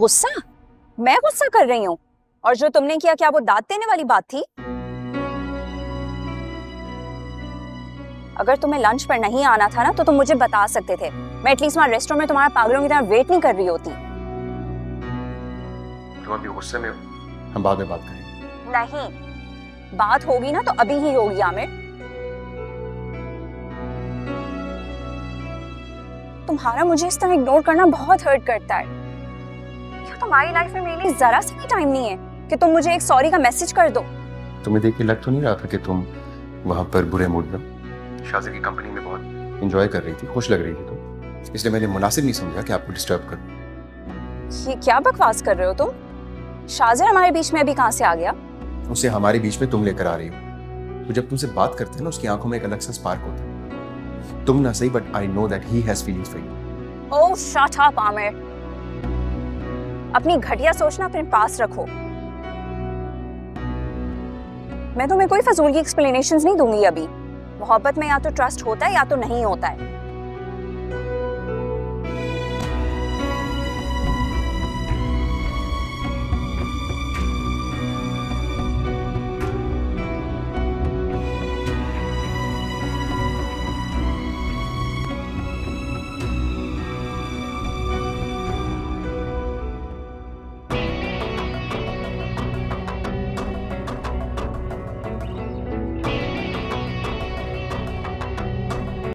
गुस्सा? मैं गुस्सा कर रही हूँ? और जो तुमने किया क्या वो दाद देने वाली बात थी? अगर तुम्हें लंच पर नहीं आना था ना तो तुम मुझे बता सकते थे। मैं एटलीस्ट वहाँ रेस्टोरेंट में तुम्हारा पागलों की तरह वेट नहीं कर रही होती। तुम अभी गुस्से में हो? हम बाद में बात करेंगे। नहीं, बात होगी ना तो अभी ही होगी आमिर। तुम्हारा मुझे इस तरह इग्नोर करना बहुत हर्ट करता है। क्या तुम्हारी लाइफ में मेरे लिए जरा सा भी टाइम नहीं है कि तुम मुझे एक सॉरी का मैसेज कर दो? तुम्हें देख के लग तो नहीं रहा था कि तुम वहाँ पर बुरे मूड में शाहज़ार की कंपनी में बहुत एंजॉय कर रही थी, खुश लग रही थी तुम, इसलिए मैंने मुनासिब नहीं समझा कि आपको डिस्टर्ब कर। ये क्या बकवास कर रहे हो तुम? शाहज़ार हमारे बीच में अभी कहाँ से आ गया? उसे हमारे बीच में तुम लेकर आ रही हो। तो जब तुमसे बात करते हैं ना उसकी आंखों में एक अलग सा स्पार्क होता है। तुम ना सही but I know that he has feelings for you. Oh, shut up, Amir. अपनी घटिया सोचना अपने पास रखो। मैं तुम्हें कोई फजूल की explanations नहीं दूंगी अभी। मोहब्बत में या तो ट्रस्ट होता है या तो नहीं होता है।